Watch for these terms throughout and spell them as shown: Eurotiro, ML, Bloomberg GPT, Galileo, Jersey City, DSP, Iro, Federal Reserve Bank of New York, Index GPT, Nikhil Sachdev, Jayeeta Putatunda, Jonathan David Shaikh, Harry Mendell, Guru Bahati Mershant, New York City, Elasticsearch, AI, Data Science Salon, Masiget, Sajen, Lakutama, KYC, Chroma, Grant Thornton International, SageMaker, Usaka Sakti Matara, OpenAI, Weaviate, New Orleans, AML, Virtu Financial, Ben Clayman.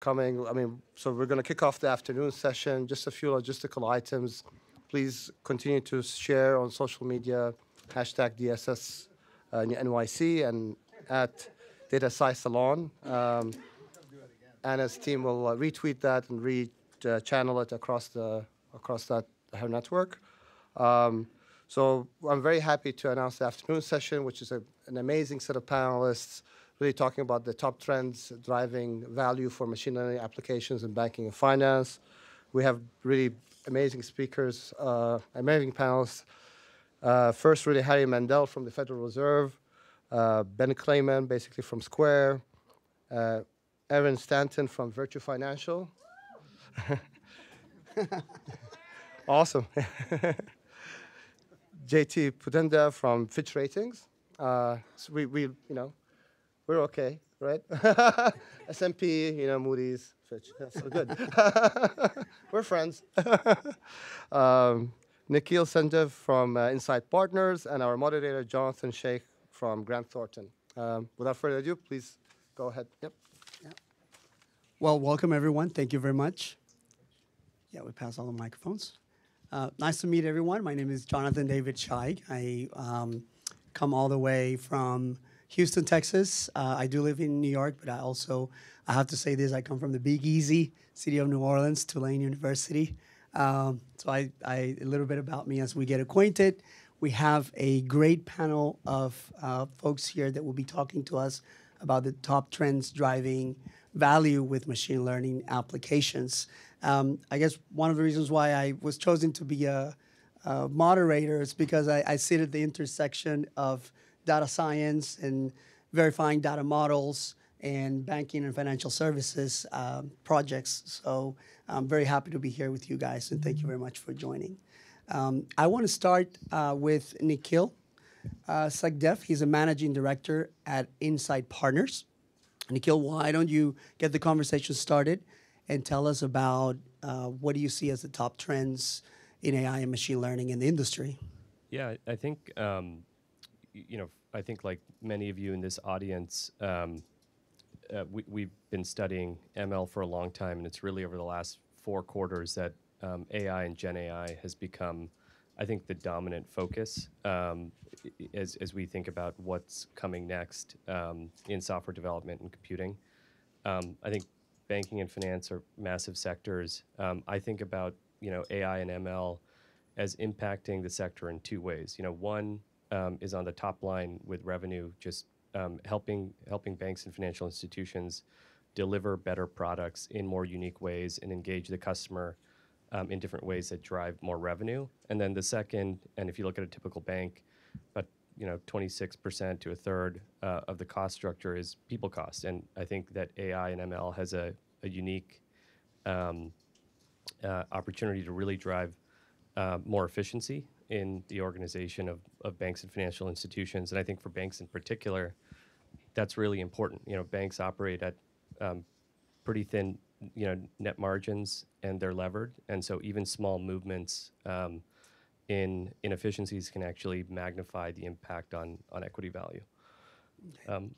coming. I mean, so we're going to kick off the afternoon session. Just a few logistical items. Please continue to share on social media, hashtag DSS NYC and at Data Science Salon. Anna's team will retweet that and re-channel it across her network. So I'm very happy to announce the afternoon session, which is an amazing set of panelists really talking about the top trends driving value for machine learning applications in banking and finance. We have really amazing speakers, amazing panelists. First, really, Harry Mendell from the Federal Reserve, Ben Clayman, basically from Square, Erin Stanton from Virtu Financial. Awesome. Jayeeta Putatunda from Fitch Ratings. So we you know, we're okay, right? S&P, you know, Moody's, Fitch. That's so good. We're friends. Nikhil Sachdev from Insight Partners, and our moderator, Jonathan Shaikh from Grant Thornton. Without further ado, please go ahead. Yep. Yeah. Well, welcome, everyone. Thank you very much. Yeah, we pass all the microphones. Nice to meet everyone. My name is Jonathan David Shaikh. I come all the way from Houston, Texas. I do live in New York, but I have to say this, I come from the Big Easy, city of New Orleans, Tulane University. So a little bit about me as we get acquainted. We have a great panel of folks here that will be talking to us about the top trends driving value with machine learning applications. I guess one of the reasons why I was chosen to be a moderator is because I sit at the intersection of data science and verifying data models and banking and financial services projects. So I'm very happy to be here with you guys, and thank you very much for joining. I want to start with Nikhil Sachdev. He's a managing director at Insight Partners. Nikhil, why don't you get the conversation started and tell us about what do you see as the top trends in AI and machine learning in the industry? Yeah, I think, you know, I think like many of you in this audience, we've been studying ML for a long time, and it's really over the last 4 quarters that AI and Gen AI has become, I think, the dominant focus as we think about what's coming next in software development and computing. I think banking and finance are massive sectors. I think about, you know, AI and ML as impacting the sector in 2 ways. You know, one is on the top line with revenue, just helping banks and financial institutions deliver better products in more unique ways and engage the customer in different ways that drive more revenue. And then the second, and if you look at a typical bank, but you know, 26% to a third of the cost structure is people cost. And I think that AI and ML has a unique opportunity to really drive more efficiency in the organization of banks and financial institutions. And I think for banks in particular, that's really important. You know, banks operate at pretty thin, you know, net margins, and they're levered. And so even small movements in inefficiencies can actually magnify the impact on equity value. Okay.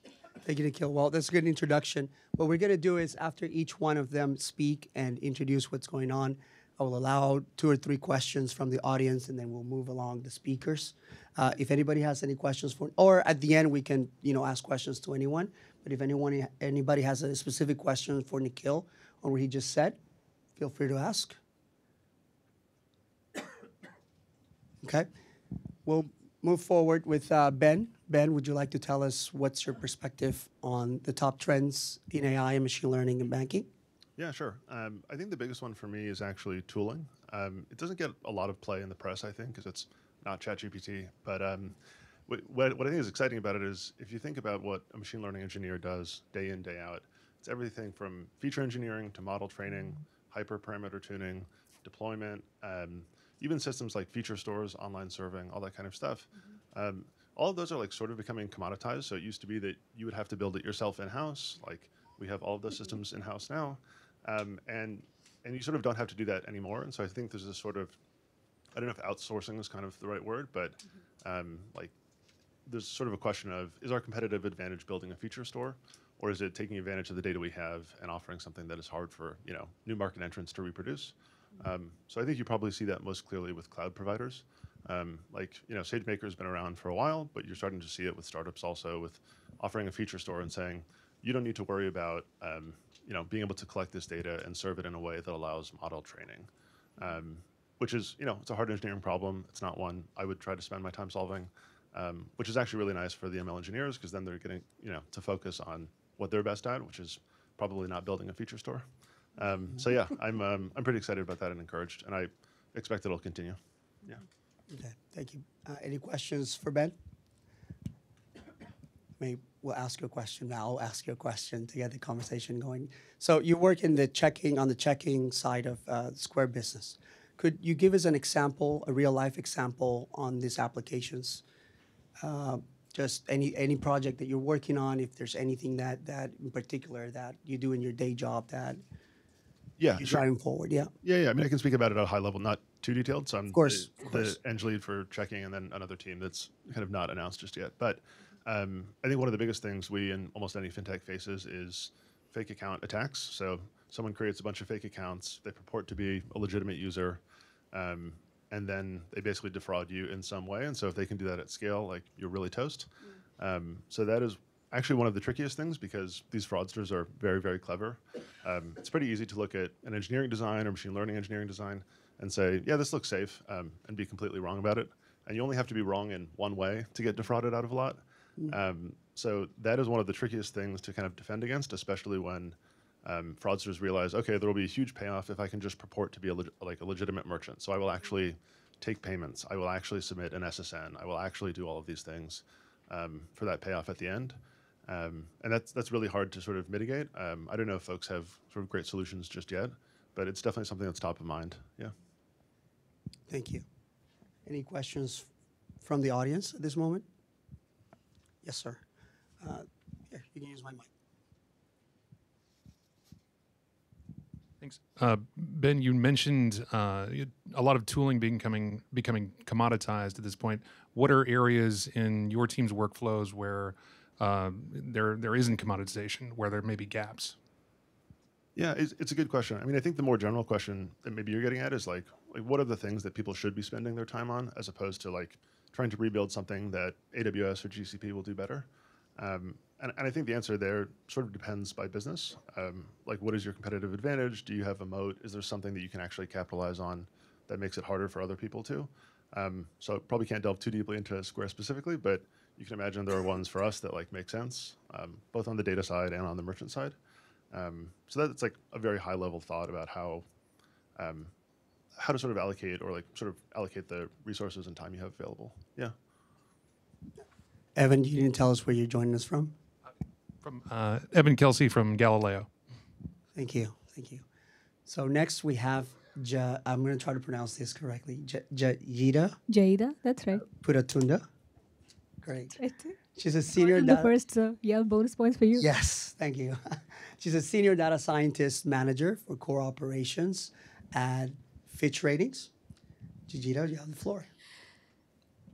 Thank you, Nikhil. Well, that's a good introduction. What we're going to do is after each one of them speak and introduce what's going on, I will allow 2 or 3 questions from the audience, and then we'll move along the speakers. If anybody has any questions for, or at the end we can, you know, ask questions to anyone. But if anybody has a specific question for Nikhil on what he just said, feel free to ask. Okay, we'll move forward with Ben. Ben, would you like to tell us what's your perspective on the top trends in AI and machine learning and banking? Yeah, sure. I think the biggest one for me is actually tooling. It doesn't get a lot of play in the press, I think, because it's not ChatGPT. But what I think is exciting about it is if you think about what a machine learning engineer does day in, day out, it's everything from feature engineering to model training, hyperparameter tuning, deployment, even systems like feature stores, online serving, all that kind of stuff. Mm-hmm. All of those are like sort of becoming commoditized. So it used to be that you would have to build it yourself in-house. Like we have all of those systems in-house now. And you sort of don't have to do that anymore. And so I think there's this sort of, I don't know if outsourcing is kind of the right word, but like there's sort of a question of, is our competitive advantage building a feature store? Or is it taking advantage of the data we have and offering something that is hard for, you know, new market entrants to reproduce? So I think you probably see that most clearly with cloud providers. Like, you know, SageMaker has been around for a while, but you're starting to see it with startups also, with offering a feature store and saying, you don't need to worry about, you know, being able to collect this data and serve it in a way that allows model training, which is, you know, it's a hard engineering problem. It's not one I would try to spend my time solving, which is actually really nice for the ML engineers, because then they're getting, you know, to focus on what they're best at, which is probably not building a feature store. So yeah, I'm pretty excited about that and encouraged, and I expect it'll continue. Yeah. Okay, thank you. Any questions for Ben? Maybe we'll ask you a question now. I'll ask you a question to get the conversation going. So you work in the checking, on the checking side of Square business. Could you give us an example, a real life example on these applications? Just any project that you're working on, if there's anything that in particular that you do in your day job that you're driving forward, Yeah, I mean, I can speak about it at a high level, not too detailed. So I'm the eng lead for checking, and then another team that's kind of not announced just yet. But I think one of the biggest things we in almost any fintech faces is fake account attacks. So someone creates a bunch of fake accounts, they purport to be a legitimate user, and then they basically defraud you in some way. And so if they can do that at scale, like, you're really toast. So that is actually one of the trickiest things, because these fraudsters are very, very clever. It's pretty easy to look at an engineering design or machine learning engineering design and say, yeah, this looks safe, and be completely wrong about it. And you only have to be wrong in one way to get defrauded out of a lot. So that is one of the trickiest things to kind of defend against, especially when fraudsters realize, okay, there will be a huge payoff if I can just purport to be a legitimate merchant. So I will actually take payments. I will actually submit an SSN. I will actually do all of these things for that payoff at the end. And that's really hard to sort of mitigate. I don't know if folks have sort of great solutions just yet, but it's definitely something that's top of mind. Yeah. Thank you. Any questions from the audience at this moment? Yes, sir. Here, you can use my mic. Thanks. Ben, you mentioned a lot of tooling becoming commoditized at this point. What are areas in your team's workflows where there isn't commoditization, where there may be gaps? Yeah, it's a good question. I mean, I think the more general question that maybe you're getting at is like what are the things that people should be spending their time on, as opposed to like trying to rebuild something that AWS or GCP will do better? And I think the answer there sort of depends by business. Like, what is your competitive advantage? Do you have a moat? Is there something that you can actually capitalize on that makes it harder for other people to? So probably can't delve too deeply into Square specifically, but you can imagine there are ones for us that like make sense, both on the data side and on the merchant side. So that's like a very high level thought about how to sort of allocate, or like sort of allocate the resources and time you have available. Yeah. Evan, you didn't tell us where you're joining us from. From Evan Kelsey from Galileo. Thank you, thank you. So next we have, I'm going to try to pronounce this correctly, Jayeeta. Jayeeta, that's right. Putatunda. Great. She's a senior data... The first, yeah, bonus points for you. Yes, thank you. She's a senior data scientist manager for core operations at Fitch Ratings. Jayeeta, you have the floor.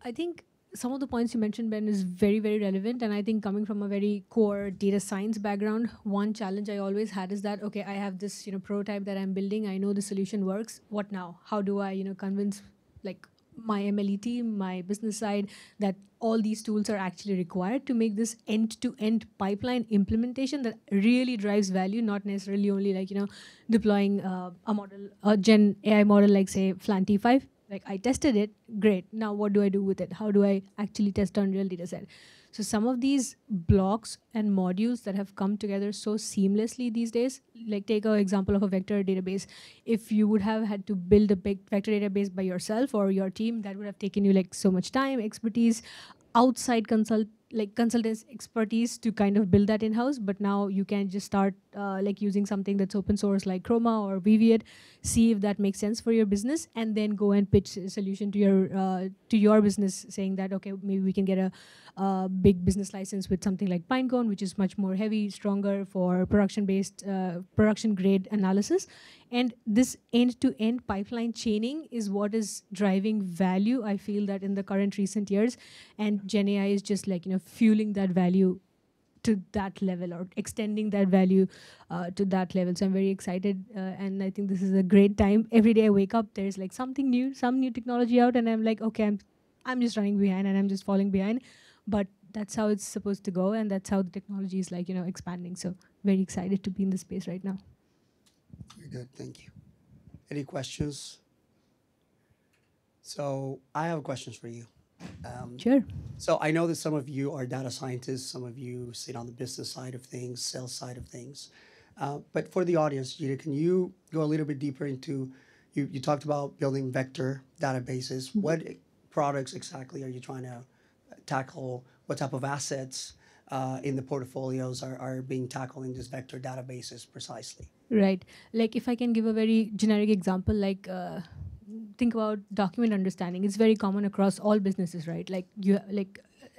I think some of the points you mentioned, Ben, is very, very relevant. And I think coming from a very core data science background, one challenge I always had is that, okay, I have this, you know, prototype that I'm building. I know the solution works. What now? How do I, you know, convince like my MLE team, my business side, that all these tools are actually required to make this end-to-end pipeline implementation that really drives value, not necessarily only like, you know, deploying a model, a gen AI model like, say, Flan T5. Like, I tested it, great. Now what do I do with it? How do I actually test on real data set? So some of these blocks and modules that have come together so seamlessly these days, like take an example of a vector database. If you would have had to build a big vector database by yourself or your team, that would have taken you like so much time, expertise, outside consultants' expertise to kind of build that in-house. But now you can just start like using something that's open source like Chroma or Weaviate, see if that makes sense for your business, and then go and pitch a solution to your business, saying that, okay, maybe we can get a big business license with something like Pinecone, which is much more heavy, stronger for production-based, production-grade analysis. And this end-to-end pipeline chaining is what is driving value, I feel, that in the current recent years. And Gen AI is just like, you know, fueling that value to that level, or extending that value to that level. So I'm very excited, and I think this is a great time. Every day I wake up, there's like something new, some new technology out, and I'm like, okay, I'm just running behind, and I'm just falling behind. But that's how it's supposed to go, and that's how the technology is, like, you know, expanding. So very excited to be in the space right now. Very good, thank you. Any questions? So I have questions for you. Sure. So I know that some of you are data scientists, some of you sit on the business side of things, sales side of things. But for the audience, Jayeeta, can you go a little bit deeper into, you talked about building vector databases. Mm-hmm. What products exactly are you trying to tackle? What type of assets in the portfolios are being tackled in these vector databases precisely? Right. Like if I can give a very generic example, like think about document understanding. It's very common across all businesses, right? Like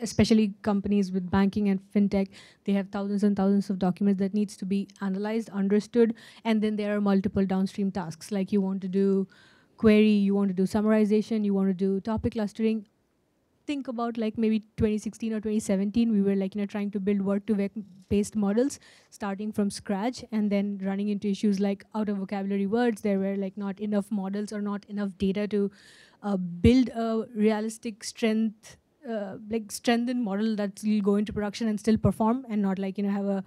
especially companies with banking and fintech, they have thousands and thousands of documents that needs to be analyzed, understood, and then there are multiple downstream tasks. Like you want to do query, you want to do summarization, you want to do topic clustering. Think about like maybe 2016 or 2017, we were like, you know, trying to build Word-to-based models, starting from scratch, and then running into issues like out of vocabulary words. There were like not enough models or not enough data to build a realistic strength, like strengthened model that will go into production and still perform, and not like, you know, have a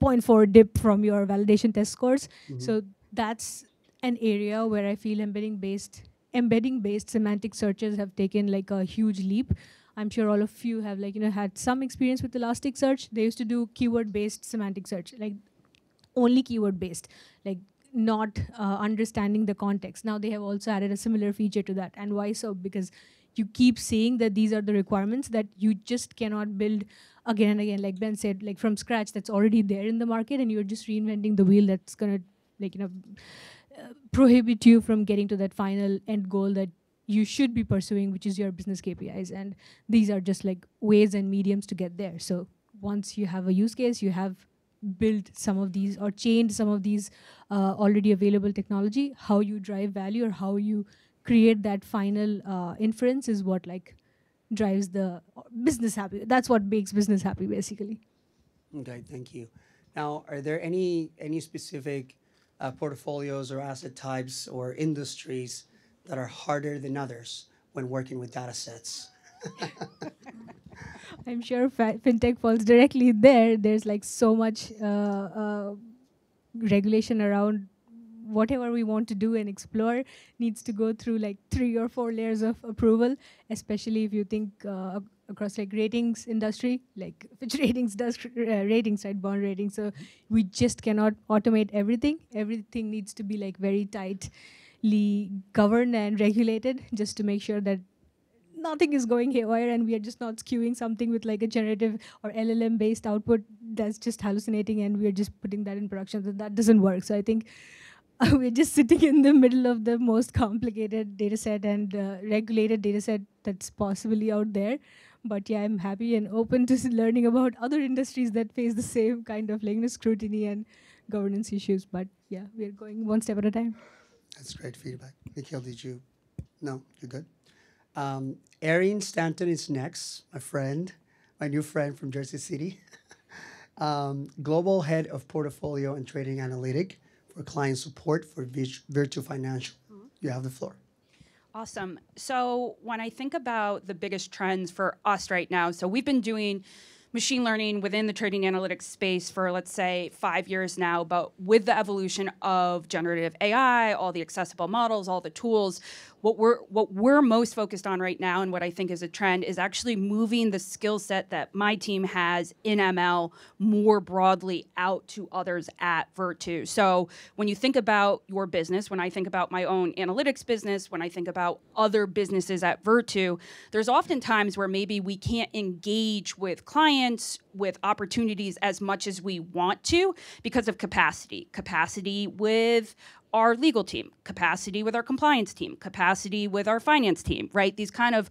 0.4 dip from your validation test scores. Mm-hmm. So that's an area where I feel embedding based semantic searches have taken like a huge leap. I'm sure all of you have like, you know, had some experience with Elasticsearch. They used to do keyword based semantic search, like only keyword based, like not understanding the context. Now they have also added a similar feature to that. And why so? Because you keep seeing that these are the requirements that you just cannot build again and again. Like Ben said, like from scratch, that's already there in the market, and you're just reinventing the wheel. That's gonna, like, you know, prohibit you from getting to that final end goal that you should be pursuing, which is your business KPIs. And these are just like ways and mediums to get there. So once you have a use case, you have built some of these or chained some of these already available technology. How you drive value or how you create that final inference is what like drives the business happy. That's what makes business happy, basically. Okay, thank you. Now, are there any specific portfolios or asset types or industries that are harder than others when working with data sets? I'm sure fintech falls directly there. There's like so much regulation around whatever we want to do and explore needs to go through like 3 or 4 layers of approval, especially if you think across like ratings industry, like Fitch Ratings does ratings, right, bond ratings. So we just cannot automate everything. Everything needs to be like very tightly governed and regulated just to make sure that nothing is going haywire and we are just not skewing something with like a generative or LLM based output that's just hallucinating and we are just putting that in production. So that doesn't work. So I think we're just sitting in the middle of the most complicated data set and regulated data set that's possibly out there. But yeah, I'm happy and open to learning about other industries that face the same kind of like scrutiny and governance issues. But yeah, we're going one step at a time. That's great feedback. Nikhil, did you? No, you're good. Erin Stanton is next, my friend, my new friend from Jersey City. Global Head of Portfolio and Trading Analytic for Client Support for Virtu Financial. Mm-hmm. You have the floor. Awesome. So when I think about the biggest trends for us right now, so we've been doing machine learning within the trading analytics space for, let's say, 5 years now, but with the evolution of generative AI, all the accessible models, all the tools, what we're most focused on right now and what I think is a trend is actually moving the skill set that my team has in ML more broadly out to others at Virtu. So when you think about your business, when I think about my own analytics business, when I think about other businesses at Virtu, there's often times where maybe we can't engage with clients, with opportunities as much as we want to because of capacity. Capacity with our legal team, capacity with our compliance team, capacity with our finance team, right? These kind of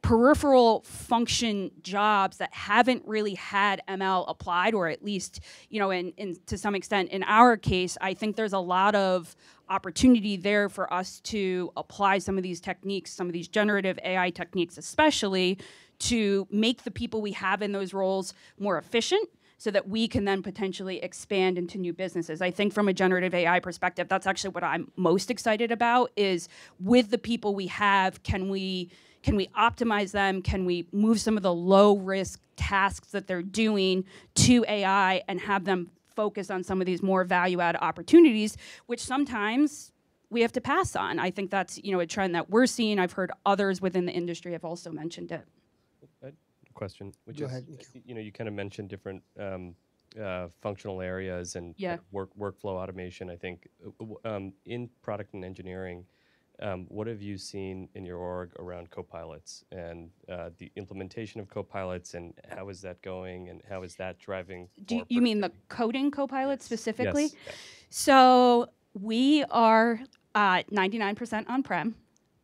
peripheral function jobs that haven't really had ML applied, or at least, you know, to some extent in our case, I think there's a lot of opportunity there for us to apply some of these techniques, some of these generative AI techniques especially, to make the people we have in those roles more efficient so that we can then potentially expand into new businesses. I think from a generative AI perspective, that's actually what I'm most excited about, is with the people we have, can we optimize them? Can we move some of the low-risk tasks that they're doing to AI and have them focus on some of these more value-add opportunities, which sometimes we have to pass on. I think that's, you know, a trend that we're seeing. I've heard others within the industry have also mentioned it. Question, which is, you know, you kind of mentioned different functional areas and workflow automation, I think. In product and engineering, what have you seen in your org around copilots and the implementation of copilots, and how is that going, and how is that driving? Do you mean the coding copilots specifically? Yes. So we are 99% on-prem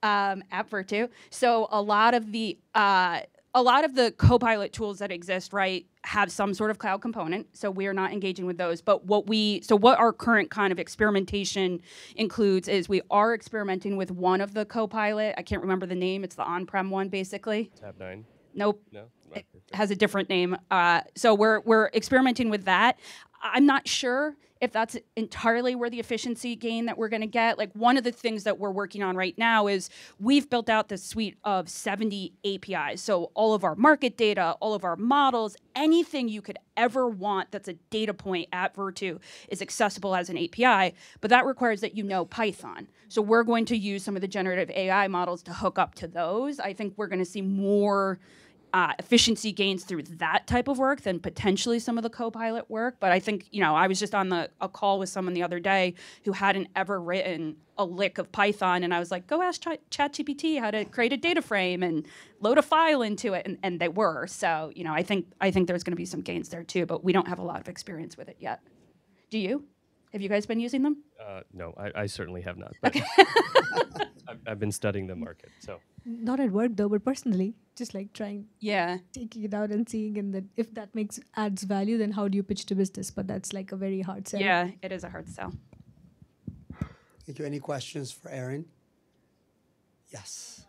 at Virtu. So a lot of the copilot tools that exist, right, have some sort of cloud component, so we are not engaging with those. But what our current kind of experimentation includes is we are experimenting with one of the copilot. I can't remember the name. It's the on-prem one, basically. Tab 9. Nope. No. It has a different name. So we're experimenting with that. I'm not sure if that's entirely where the efficiency gain that we're going to get. Like, one of the things that we're working on right now is we've built out this suite of 70 APIs. So all of our market data, all of our models, anything you could ever want that's a data point at Virtu is accessible as an API, but that requires that you know Python. So we're going to use some of the generative AI models to hook up to those. I think we're going to see more efficiency gains through that type of work than potentially some of the copilot work. But I think, you know, I was just on a call with someone the other day who hadn't ever written a lick of Python, and I was like, go ask ChatGPT how to create a data frame and load a file into it, and they were. So, you know, I think there's going to be some gains there too, but we don't have a lot of experience with it yet. Do you? Have you guys been using them? No, I certainly have not. But okay. I've been studying the market, so. Not at work though, but personally, just like trying, taking it out and seeing, and then if that adds value, then how do you pitch to business? But that's like a very hard sell. Yeah, it is a hard sell. Thank you. Any questions for Erin? Yes.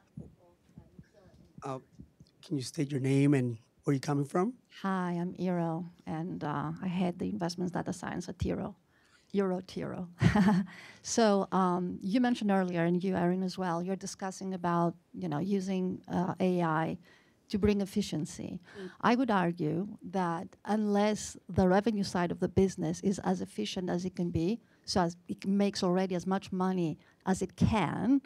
Can you state your name and where you're coming from? Hi, I'm Iro, and I head the investments data science at Eurotiro. So you mentioned earlier, and you, Erin, as well, you're discussing about, you know, using AI to bring efficiency. I would argue that unless the revenue side of the business is as efficient as it can be, so as it makes already as much money as it can,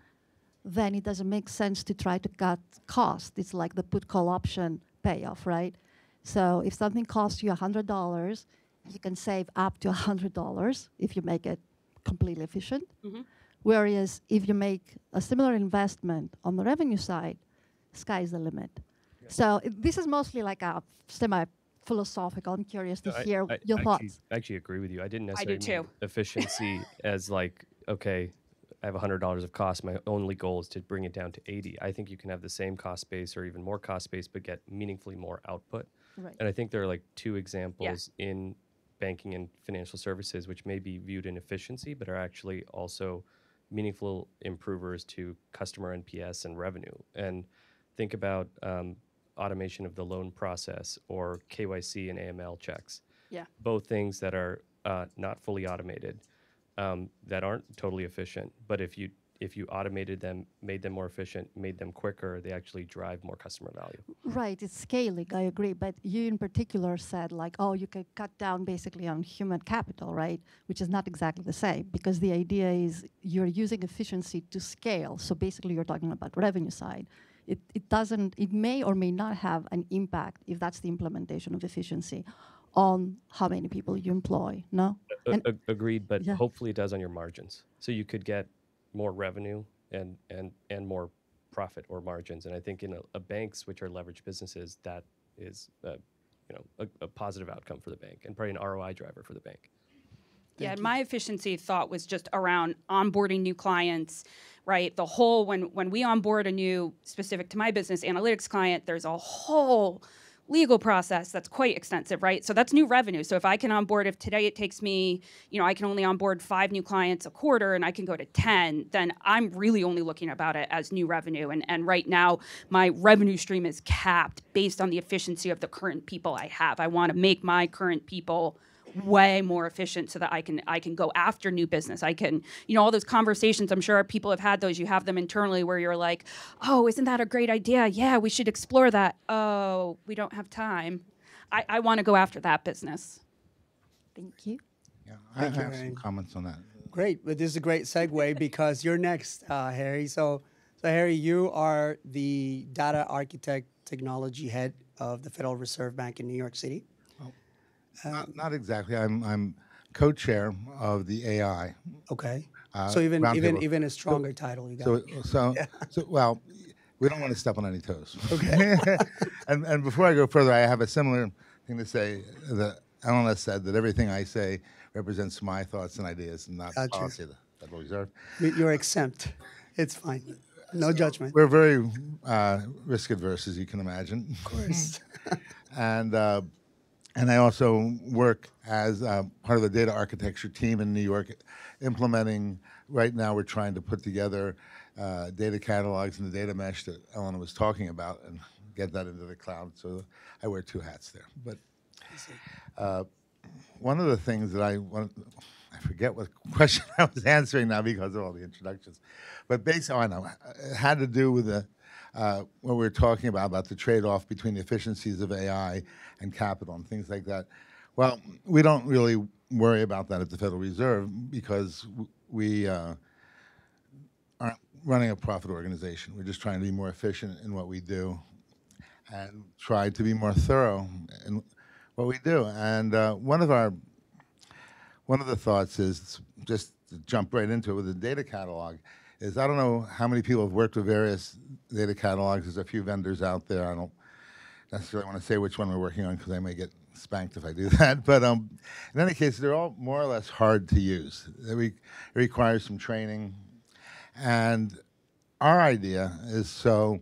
then it doesn't make sense to try to cut cost. It's like the put-call option payoff, right? So if something costs you $100, you can save up to $100 if you make it completely efficient. Mm-hmm. Whereas if you make a similar investment on the revenue side, sky's the limit. Yeah. So this is mostly like a semi-philosophical. I'm curious to hear your thoughts. I actually agree with you. I didn't necessarily mean efficiency as like, okay, I have $100 of cost. My only goal is to bring it down to 80. I think you can have the same cost base or even more cost base, but get meaningfully more output. Right. And I think there are like two examples in banking and financial services, which may be viewed in efficiency, but are actually also meaningful improvers to customer NPS and revenue. And think about automation of the loan process or KYC and AML checks. Yeah. Both things that are not fully automated, that aren't totally efficient. But if you automated them, made them more efficient, made them quicker, they actually drive more customer value. Right, it's scaling, I agree. But you in particular said like, oh, you can cut down basically on human capital, right? Which is not exactly the same, because the idea is you're using efficiency to scale. So basically you're talking about revenue side. It may or may not have an impact, if that's the implementation of efficiency, on how many people you employ, no? Agreed, but hopefully it does on your margins. So you could get more revenue and more profit or margins. And I think in banks, which are leveraged businesses, that is a positive outcome for the bank and probably an ROI driver for the bank. Thank you. My efficiency thought was just around onboarding new clients, right? The whole, when we onboard a new, specific to my business, analytics client, there's a whole legal process that's quite extensive, right? So that's new revenue. So if I can onboard, if today it takes me, you know, I can only onboard 5 new clients a quarter and I can go to 10, then I'm really only looking about it as new revenue. And right now, my revenue stream is capped based on the efficiency of the current people I have. I want to make my current people way more efficient so that I can go after new business. I can, you know, all those conversations, I'm sure people have had those, you have them internally where you're like, oh, isn't that a great idea? Yeah, we should explore that. Oh, we don't have time. I want to go after that business. Thank you. Yeah, I have some comments on that. Great, but this is a great segue because you're next, Harry. So Harry, you are the data architect technology head of the Federal Reserve Bank in New York City. Not exactly. I'm co-chair of the AI. Okay. So even a stronger title you got. So well, we don't want to step on any toes. Okay. and before I go further, I have a similar thing to say. The analyst said that everything I say represents my thoughts and ideas, and not policy of the Federal Reserve. You're exempt. It's fine. No judgment. We're very risk adverse, as you can imagine. Of course. And I also work as part of the data architecture team in New York, implementing, right now we're trying to put together data catalogs and the data mesh that Elena was talking about and get that into the cloud. So I wear 2 hats there. But one of the things that I forget what question I was answering now because of all the introductions. But basically, it had to do with the what we were talking about the trade-off between the efficiencies of AI and capital and things like that. Well, we don't really worry about that at the Federal Reserve because we aren't running a profit organization. We're just trying to be more efficient in what we do and try to be more thorough in what we do. And one of the thoughts is, just to jump right into it with the data catalog, is I don't know how many people have worked with various data catalogs. There's a few vendors out there. I don't necessarily want to say which one we're working on because I may get spanked if I do that. But in any case, they're all more or less hard to use. It requires some training. And our idea is so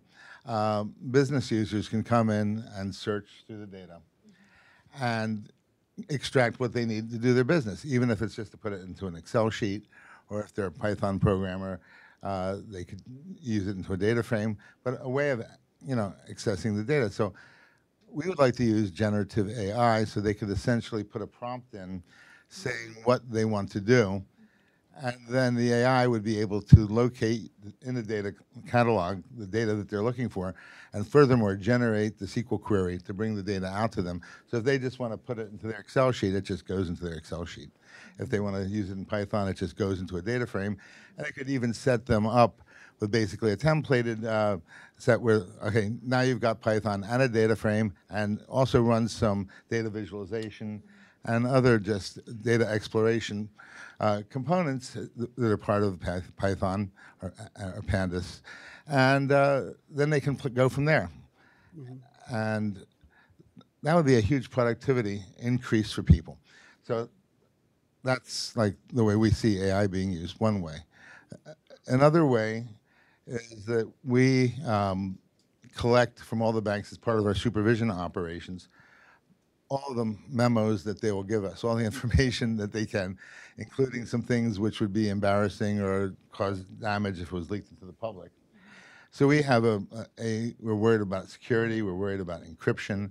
business users can come in and search through the data and extract what they need to do their business, even if it's just to put it into an Excel sheet or if they're a Python programmer. They could use it into a data frame, but a way of, you know, accessing the data. So we would like to use generative AI so they could essentially put a prompt in saying what they want to do, and then the AI would be able to locate in the data catalog the data that they're looking for, and furthermore generate the SQL query to bring the data out to them. So if they just want to put it into their Excel sheet, it just goes into their Excel sheet. If they want to use it in Python, it just goes into a data frame. And it could even set them up with basically a templated set where, okay, now you've got Python and a data frame, and also run some data visualization and other just data exploration components that are part of Python or Pandas. And then they can go from there. Mm-hmm. And that would be a huge productivity increase for people. So that's like the way we see AI being used, one way. Another way is that we collect from all the banks as part of our supervision operations all of the memos that they will give us, all the information that they can, including some things which would be embarrassing or cause damage if it was leaked into the public. So we have we're worried about security, we're worried about encryption,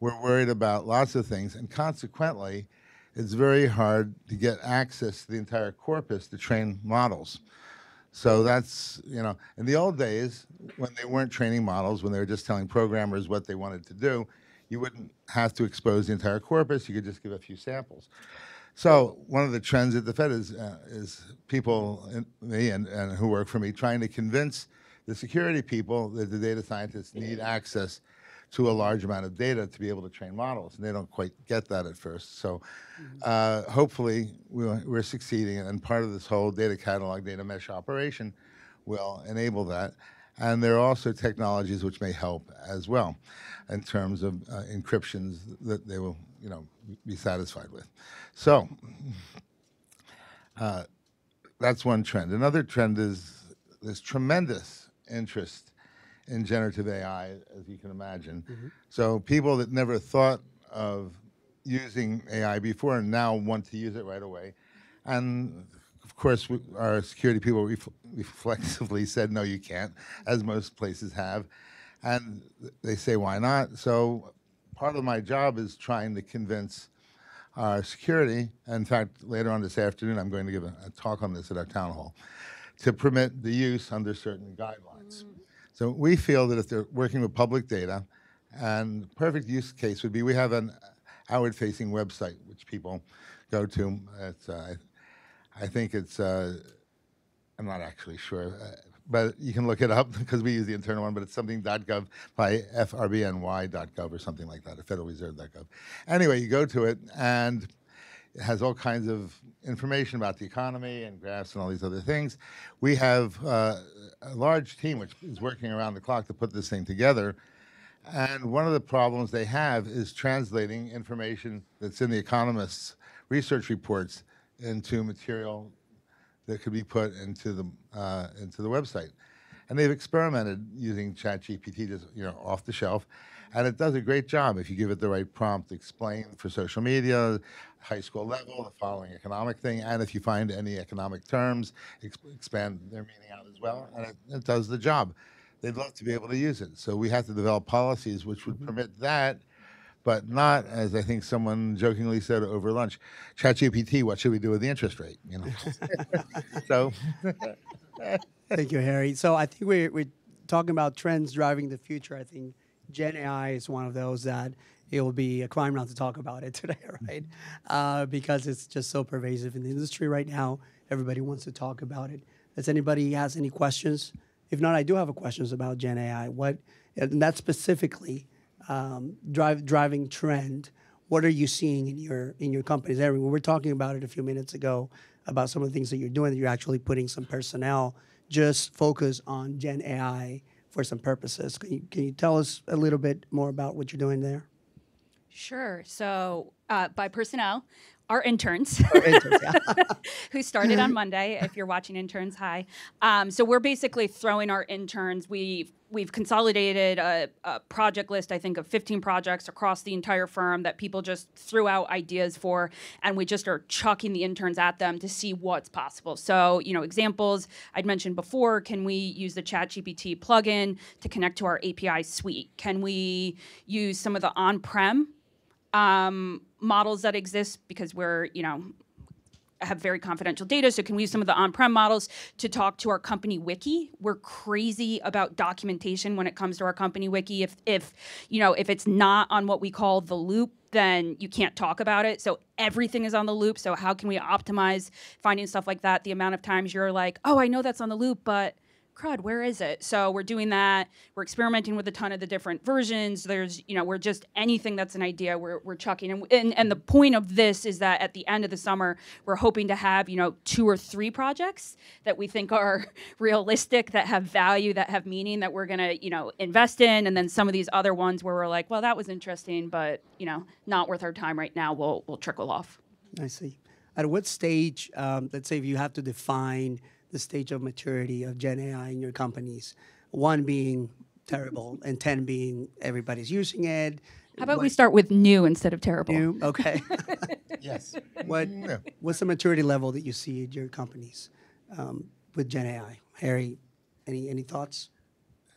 we're worried about lots of things, and consequently, it's very hard to get access to the entire corpus to train models. So that's, you know, in the old days, when they weren't training models, when they were just telling programmers what they wanted to do, you wouldn't have to expose the entire corpus, you could just give a few samples. So one of the trends at the Fed is people, me and who work for me, trying to convince the security people that the data scientists need access to a large amount of data to be able to train models, and they don't quite get that at first. So hopefully we're succeeding, and part of this whole data catalog, data mesh operation will enable that. And there are also technologies which may help as well in terms of encryptions that they will, you know, be satisfied with. So that's one trend. Another trend is this tremendous interest in generative AI, as you can imagine. Mm-hmm. So people that never thought of using AI before now want to use it right away. And of course, our security people reflexively said, no, you can't, as most places have. And they say, why not? So part of my job is trying to convince our security. In fact, later on this afternoon, I'm going to give a talk on this at our town hall, to permit the use under certain guidelines. So we feel that if they're working with public data, and perfect use case would be, we have an outward-facing website, which people go to. It's, I think it's, I'm not actually sure, but you can look it up because we use the internal one, but it's something .gov by frbny.gov or something like that, or federalreserve.gov. Anyway, you go to it, and it has all kinds of information about the economy and graphs and all these other things. We have a large team which is working around the clock to put this thing together. And one of the problems they have is translating information that's in the economists' research reports into material that could be put into the website. And they've experimented using ChatGPT, just, you know, off the shelf, and it does a great job if you give it the right prompt. Explain for social media, high school level, the following economic thing, and if you find any economic terms, expand their meaning out as well, and it does the job. They'd love to be able to use it. So we have to develop policies which would permit that, but not, as I think someone jokingly said over lunch, ChatGPT, what should we do with the interest rate? You know. So. Thank you, Harry. So I think we're talking about trends driving the future. I think Gen AI is one of those that it will be a crime not to talk about it today, right? Because it's just so pervasive in the industry right now. Everybody wants to talk about it. Does anybody has any questions? If not, I do have a questions about Gen AI. What, and that's specifically driving trend. What are you seeing in your companies? Erin, we were talking about it a few minutes ago about some of the things that you're doing, that you're actually putting some personnel just focus on Gen AI for some purposes. Can you tell us a little bit more about what you're doing there? Sure. So by personnel, our interns, yeah. Who started on Monday. If you're watching, interns, hi. So we're basically throwing our interns. We've consolidated a project list, I think, of 15 projects across the entire firm that people just threw out ideas for, and we just are chucking the interns at them to see what's possible. So, you know, examples I'd mentioned before, can we use the ChatGPT plugin to connect to our API suite? Can we use some of the on-prem models that exist, because we're, you know, have very confidential data, so can we use some of the on-prem models to talk to our company wiki? We're crazy about documentation when it comes to our company wiki. If you know, if it's not on what we call the loop, then you can't talk about it. So everything is on the loop. So how can we optimize finding stuff like that? The amount of times you're like, oh, I know that's on the loop, but crud, where is it? So we're doing that. We're experimenting with a ton of the different versions. There's, you know, we're just anything that's an idea, we're chucking. And the point of this is that at the end of the summer, we're hoping to have, you know, 2 or 3 projects that we think are realistic, that have value, that have meaning, that we're going to, you know, invest in. And then some of these other ones where we're like, well, that was interesting, but, you know, not worth our time right now, we'll trickle off. I see. At what stage, let's say if you have to define the stage of maturity of Gen AI in your companies, 1 being terrible and 10 being everybody's using it. How about we start with new instead of terrible? New, okay. Yes. What's the maturity level that you see at your companies with Gen AI? Harry, any thoughts?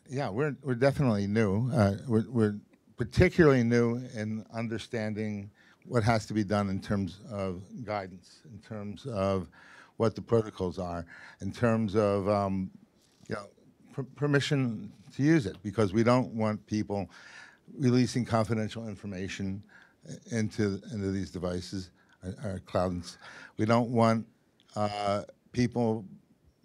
Yeah, we're definitely new. We're particularly new in understanding what has to be done in terms of guidance, in terms of what the protocols are, in terms of you know, permission to use it, because we don't want people releasing confidential information into these devices, our clouds. We don't want people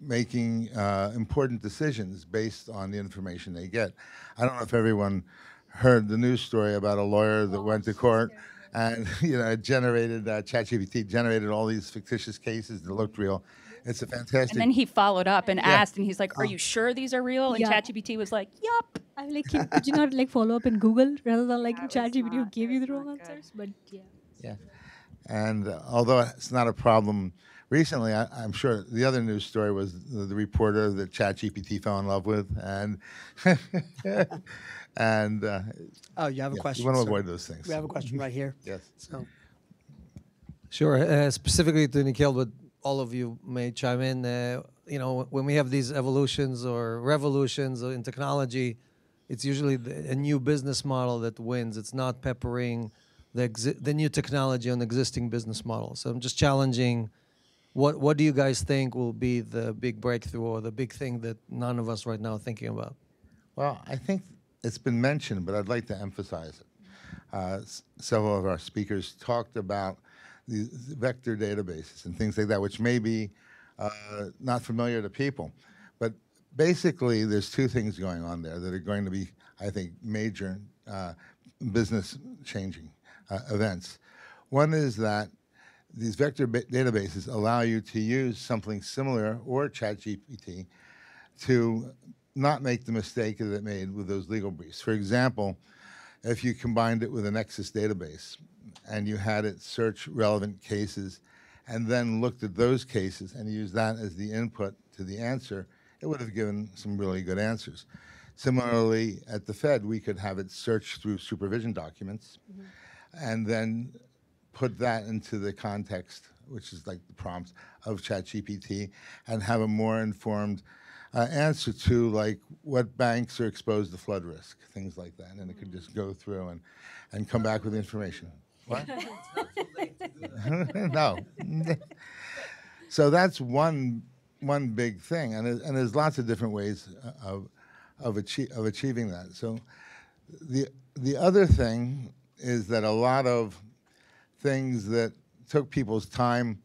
making important decisions based on the information they get. I don't know if everyone heard the news story about a lawyer that went to court. And, you know, it generated, ChatGPT generated all these fictitious cases that looked real. It's a fantastic. And then he followed up and asked, and he's like, are you sure these are real? And ChatGPT was like, yup. I mean, like, could you not, like, follow up in Google rather than, like, ChatGPT who gave you the wrong answers? But, yeah. And although it's not a problem recently, I'm sure the other news story was the reporter that ChatGPT fell in love with, and and oh, you have a question. You want to avoid those things. We have a question right here. Yes. So. Sure. Specifically to Nikhil, but all of you may chime in. You know, when we have these evolutions or revolutions in technology, it's usually a new business model that wins. It's not peppering the new technology on existing business models. So I'm just challenging, what do you guys think will be the big breakthrough or the big thing that none of us right now are thinking about? Well, I think it's been mentioned, but I'd like to emphasize it. Several of our speakers talked about these vector databases and things like that, which may be not familiar to people. But basically, there's two things going on there that are going to be, I think, major business-changing events. One is that these vector databases allow you to use something similar, or ChatGPT, to not make the mistake that it made with those legal briefs. For example, if you combined it with a Nexus database, and you had it search relevant cases, and then looked at those cases and used that as the input to the answer, it would have given some really good answers. Similarly, at the Fed, we could have it search through supervision documents, and then put that into the context, which is like the prompts of ChatGPT, and have a more informed answer to, like, what banks are exposed to flood risk, things like that. And it could just go through and come back with information. What? No. So that's one big thing, and there's lots of different ways of achieving that. So the other thing is that a lot of things that took people's time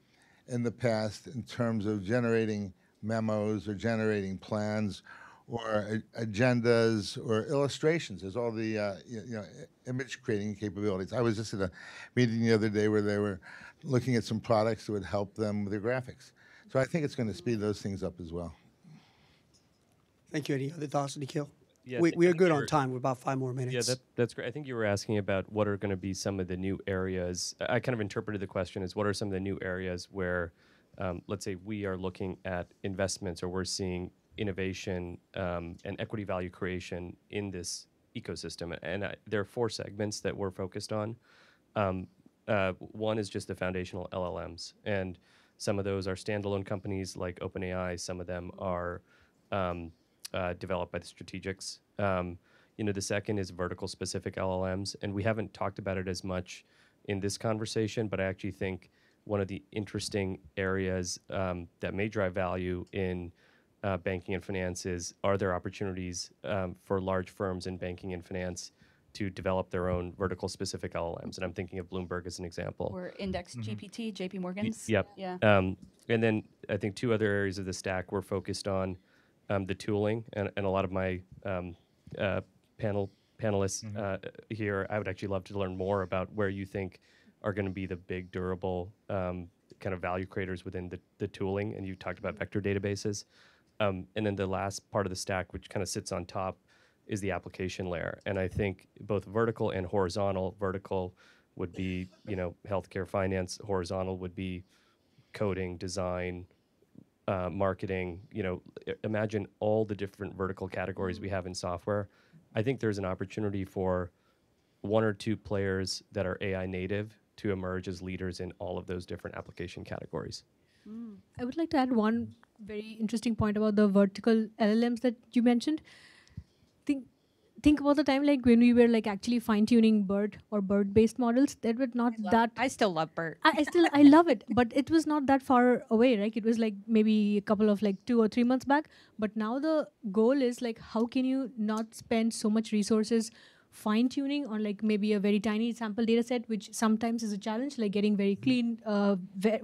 in the past in terms of generating memos or generating plans or agendas or illustrations. There's all the you know, image creating capabilities. I was just at a meeting the other day where they were looking at some products that would help them with their graphics. So I think it's going to speed those things up as well. Thank you. Any other thoughts, Nikhil? Yeah, we are good on time. We're about 5 more minutes. Yeah, that's great. I think you were asking about what are going to be some of the new areas. I kind of interpreted the question as what are some of the new areas where, let's say, we are looking at investments or we're seeing innovation and equity value creation in this ecosystem. And there are 4 segments that we're focused on. One is just the foundational LLMs. And some of those are standalone companies like OpenAI. Some of them are developed by the strategics. You know, the second is vertical-specific LLMs. And we haven't talked about it as much in this conversation, but I actually think one of the interesting areas that may drive value in banking and finance is, are there opportunities for large firms in banking and finance to develop their own vertical-specific LLMs? And I'm thinking of Bloomberg as an example. Or Index GPT, JP Morgan's. Yep. Yeah. And then I think 2 other areas of the stack we're focused on, the tooling, and a lot of my panelists here, I would actually love to learn more about where you think are going to be the big durable kind of value creators within the tooling. And you talked about vector databases. And then the last part of the stack, which kind of sits on top, is the application layer. And I think both vertical and horizontal. Vertical would be, you know, healthcare, finance. Horizontal would be coding, design, marketing. You know, imagine all the different vertical categories we have in software. I think there's an opportunity for 1 or 2 players that are AI native to emerge as leaders in all of those different application categories. I would like to add one very interesting point about the vertical LLMs that you mentioned. Think about the time like when we were like actually fine-tuning BERT or BERT-based models. That was not that. I still love BERT. I love it, but it was not that far away, right? It was like maybe a couple of like 2 or 3 months back. But now the goal is like, how can you not spend so much resources fine-tuning on like maybe a very tiny sample data set, which sometimes is a challenge, like getting very clean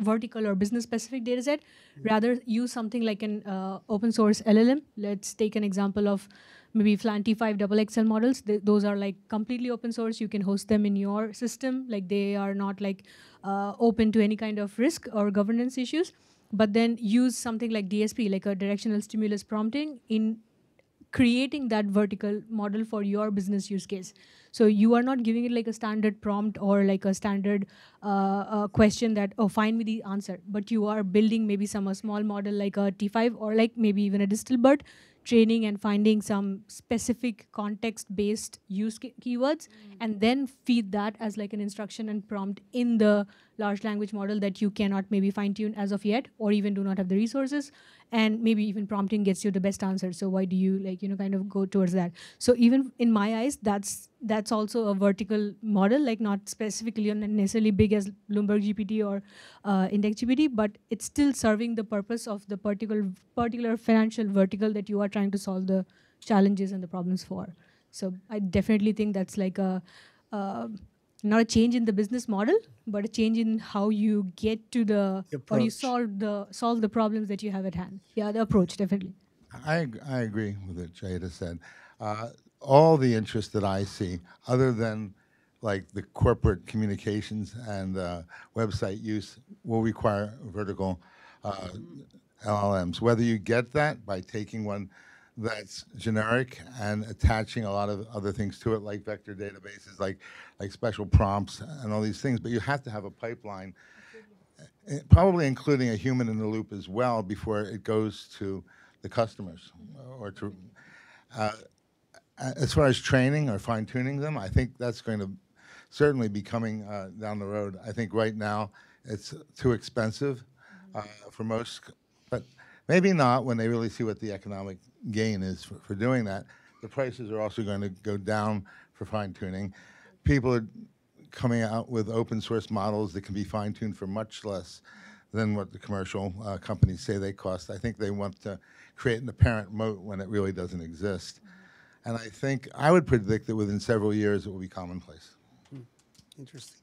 vertical or business-specific data set. Rather use something like an open-source LLM. Let's take an example of maybe Flan T5 XXL models. Those are like completely open source. You can host them in your system. Like they are not like open to any kind of risk or governance issues. But then use something like DSP, like a directional stimulus prompting, in creating that vertical model for your business use case. So you are not giving it like a standard prompt or like a standard question that, oh, find me the answer. But you are building maybe a small model like a T5 or like maybe even a distal BERT, training and finding some specific context-based use keywords, and then feed that as like an instruction and prompt in the large language model that you cannot maybe fine-tune as of yet, or even do not have the resources. And maybe even prompting gets you the best answer. So why do you like, you know, kind of go towards that? So even in my eyes, that's also a vertical model, like not specifically and necessarily big as Bloomberg GPT or Index GPT, but it's still serving the purpose of the particular financial vertical that you are trying to solve the challenges and the problems for. So I definitely think that's like a not a change in the business model, but a change in how you get to the approach, or you solve the problems that you have at hand. Yeah, the approach, definitely. I agree with what Jayeeta said. All the interest that I see, other than like the corporate communications and website use, will require vertical LLMs. Whether you get that by taking one that's generic and attaching a lot of other things to it, like vector databases, like special prompts and all these things. But you have to have a pipeline, probably including a human in the loop as well, before it goes to the customers. Or to, as far as training or fine-tuning them, I think that's going to certainly be coming down the road. I think right now it's too expensive for most, but maybe not when they really see what the economic gain is for doing that. The prices are also going to go down for fine-tuning. People are coming out with open source models that can be fine-tuned for much less than what the commercial companies say they cost. I think they want to create an apparent moat when it really doesn't exist. And I think I would predict that within several years it will be commonplace. Interesting.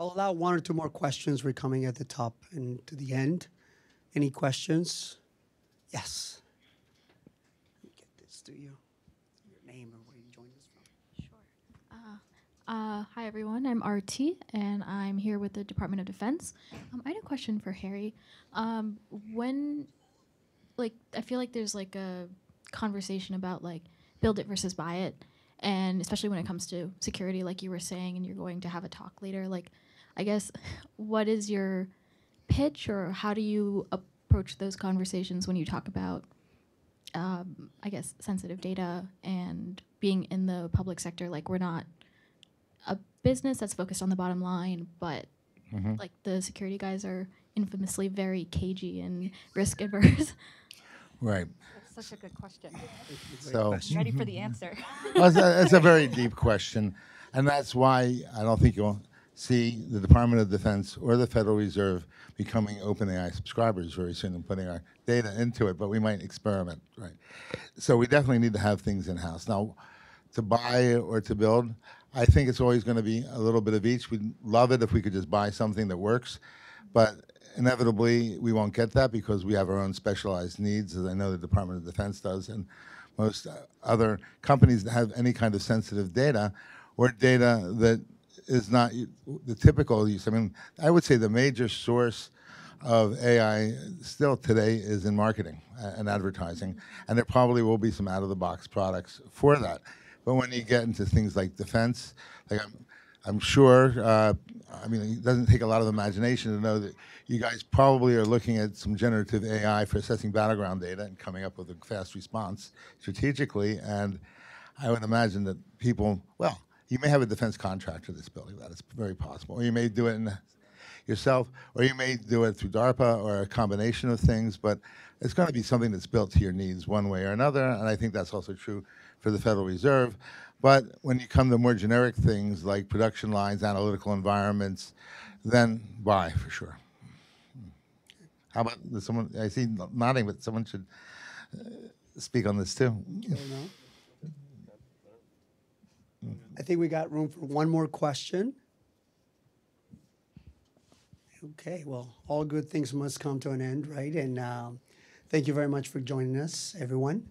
I'll allow one or two more questions. We're coming at the top and to the end. Any questions? Yes. To you, your name, or where you joined us from. Sure. Hi, everyone. I'm RT, and I'm here with the Department of Defense. I had a question for Harry. I feel like there's like a conversation about like build it versus buy it, and especially when it comes to security, like you were saying, and you're going to have a talk later. Like, I guess, what is your pitch, or how do you approach those conversations when you talk about I guess sensitive data and being in the public sector? Like, we're not a business that's focused on the bottom line, but like the security guys are infamously very cagey and risk averse. Right. That's such a good question. So ready for the answer. Well, it's a very deep question, and that's why I don't think you'll see the Department of Defense or the Federal Reserve becoming OpenAI subscribers very soon and putting our data into it, but we might experiment, right? So we definitely need to have things in-house. Now, to buy or to build, I think it's always going to be a little bit of each. We'd love it if we could just buy something that works, but inevitably we won't get that because we have our own specialized needs, as I know the Department of Defense does, and most other companies that have any kind of sensitive data or data that is not the typical use. I mean, I would say the major source of AI still today is in marketing and advertising, and there probably will be some out-of-the-box products for that. But when you get into things like defense, like I'm sure, I mean, it doesn't take a lot of imagination to know that you guys probably are looking at some generative AI for assessing battleground data and coming up with a fast response strategically, and I would imagine that people, well, you may have a defense contractor that's building that. It's very possible. Or you may do it yourself, or you may do it through DARPA, or a combination of things. But it's going to be something that's built to your needs one way or another. And I think that's also true for the Federal Reserve. But when you come to more generic things like production lines, analytical environments, then buy for sure. How about someone? I see nodding, but someone should speak on this too. I think we got room for one more question. Okay, well, all good things must come to an end, right? And thank you very much for joining us, everyone.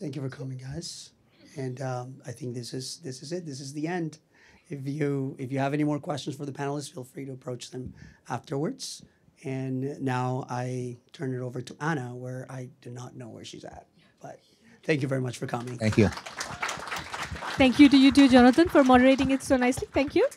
Thank you for coming, guys. And I think this is it. This is the end. If you have any more questions for the panelists, feel free to approach them afterwards. And now I turn it over to Anna, where I do not know where she's at, but. Thank you very much for coming. Thank you. Thank you to you too, Jonathan, for moderating it so nicely. Thank you.